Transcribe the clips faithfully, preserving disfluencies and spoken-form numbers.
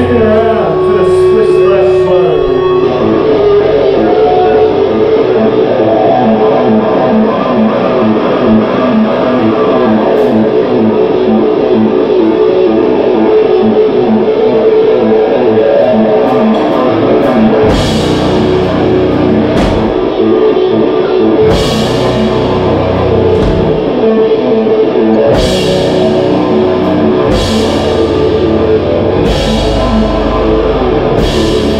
sing it out to the Swiss Flash Flow. We'll be right back.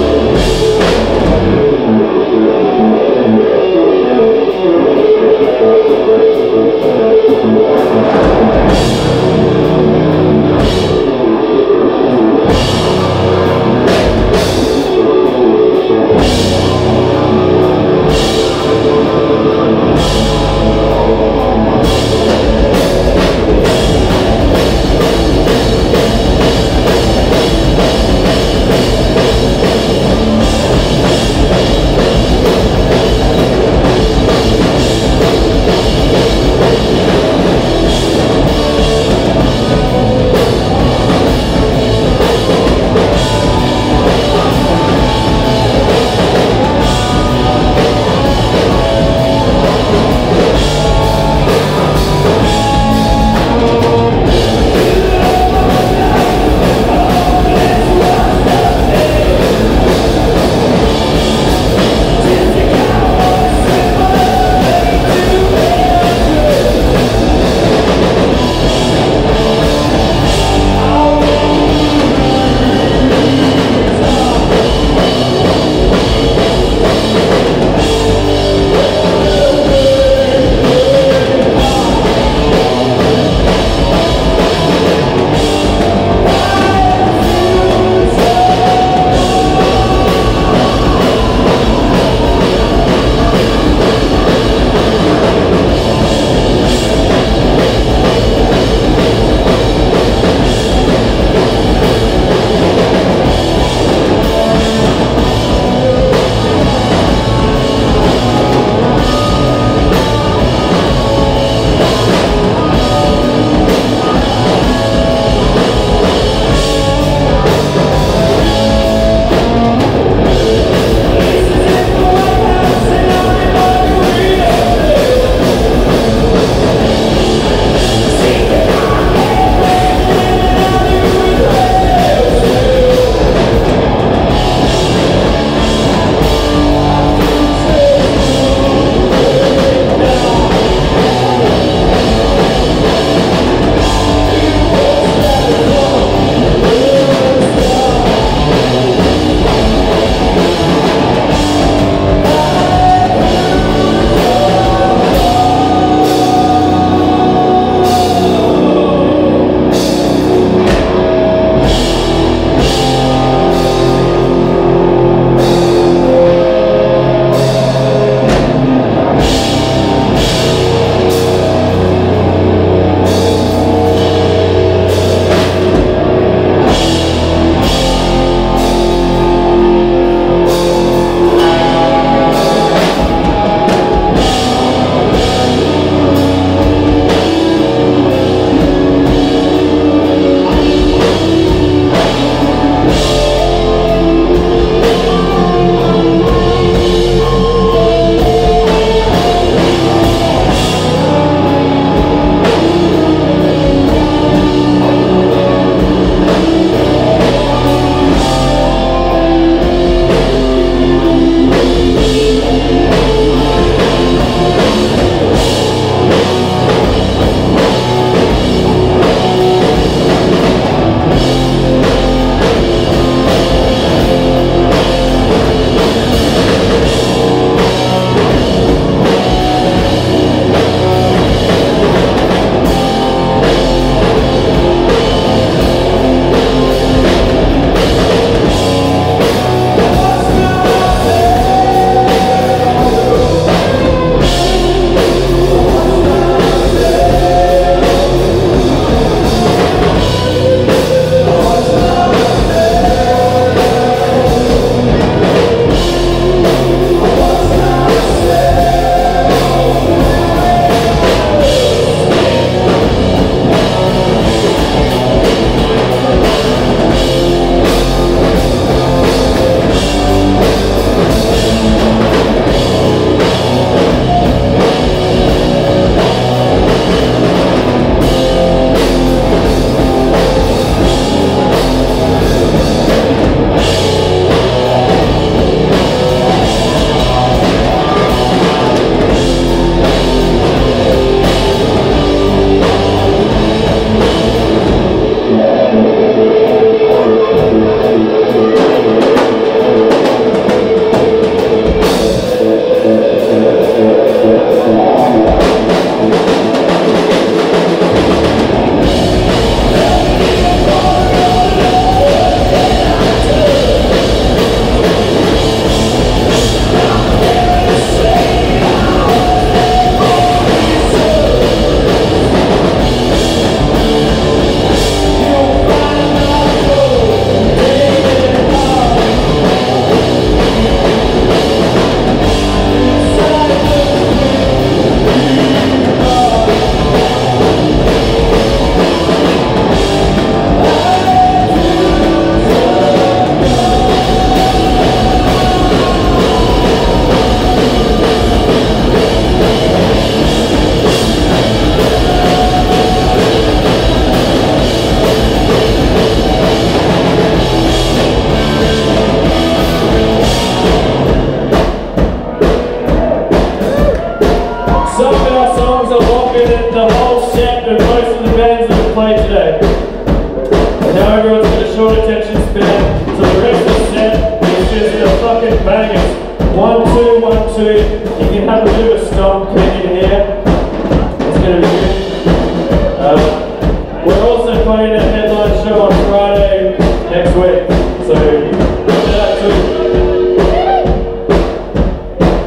today. And now everyone's got a short attention span, so the rest of the set is just a fucking bangers. One, two, one, two. You can have a bit of a stomp kick in here. It's going to be good. Um, we're also playing a headline show on Friday next week, so look at that too.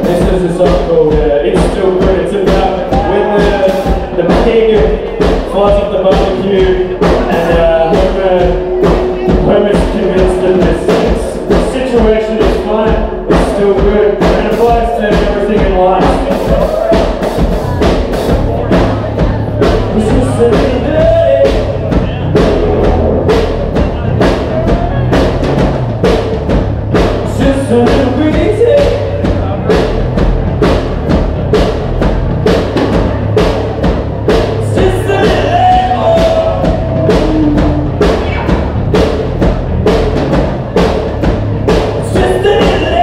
This is a song called uh, It's Still Good. It's about when the, the pig flies up the barbecue and uh, Homer, Homer's convinced that this situation is fine. Still good, and it applies to everything in life. This is the day. It's just a little bit easy. It's just a little. It's just a little.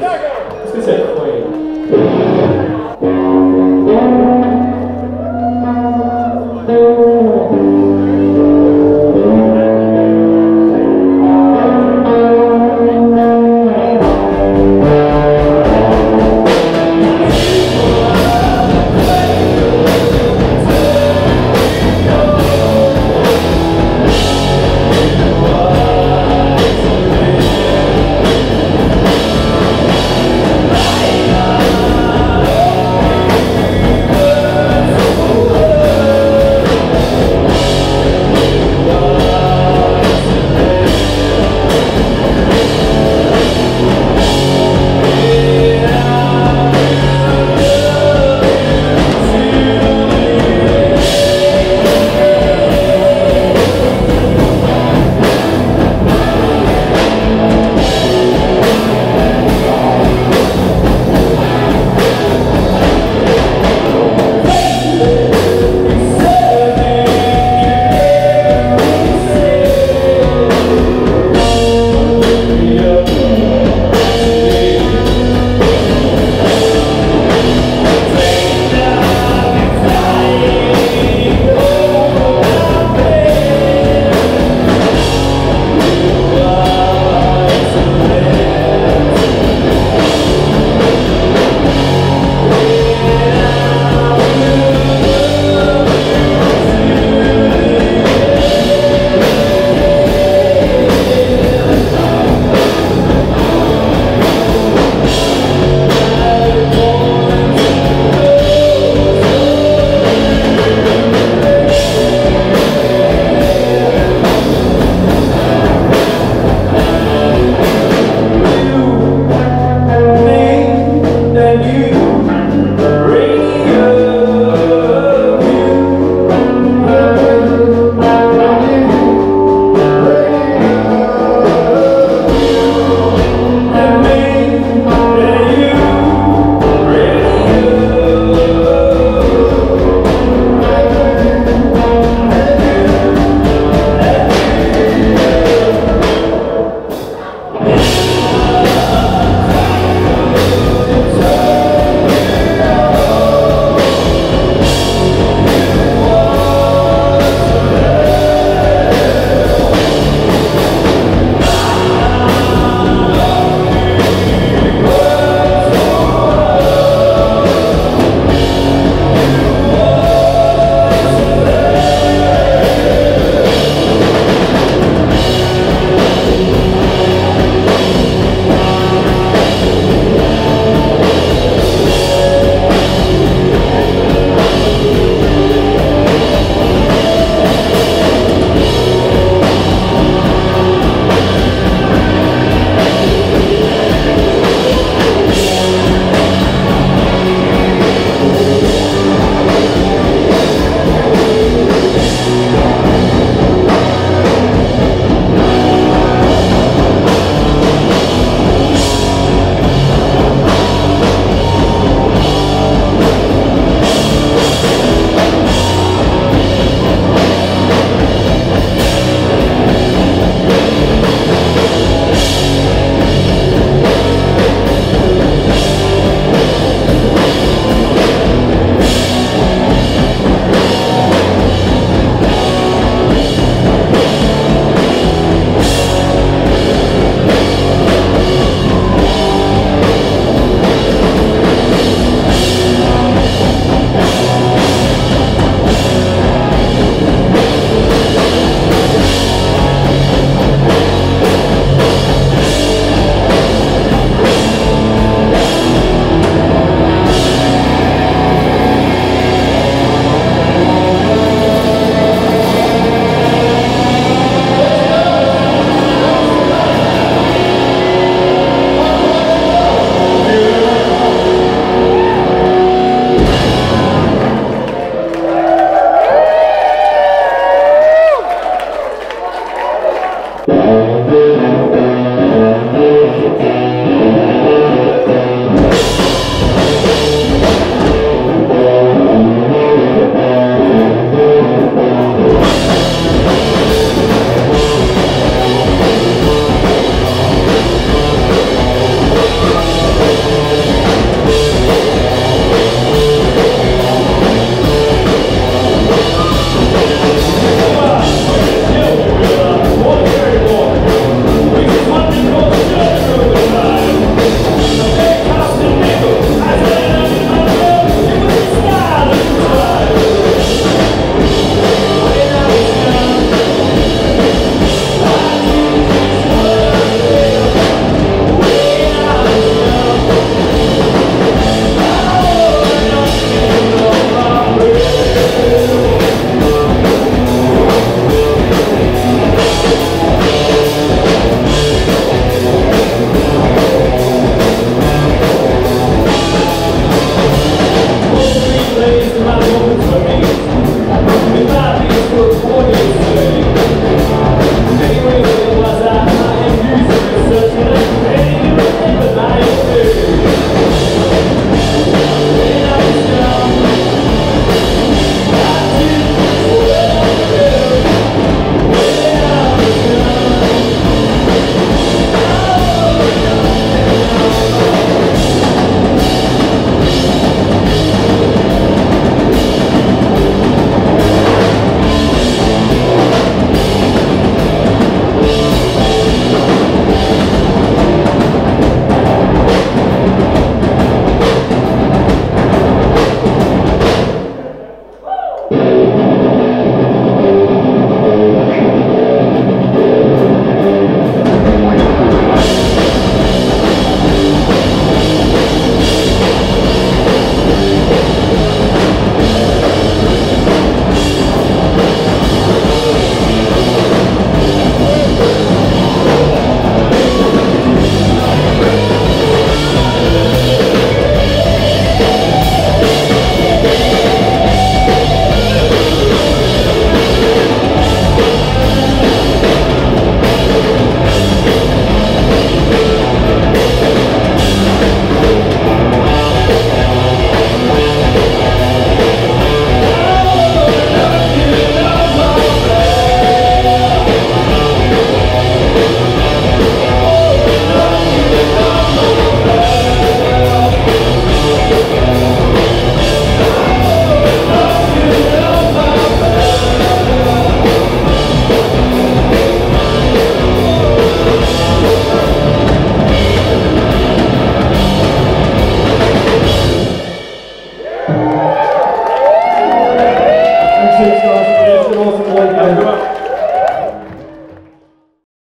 It's good.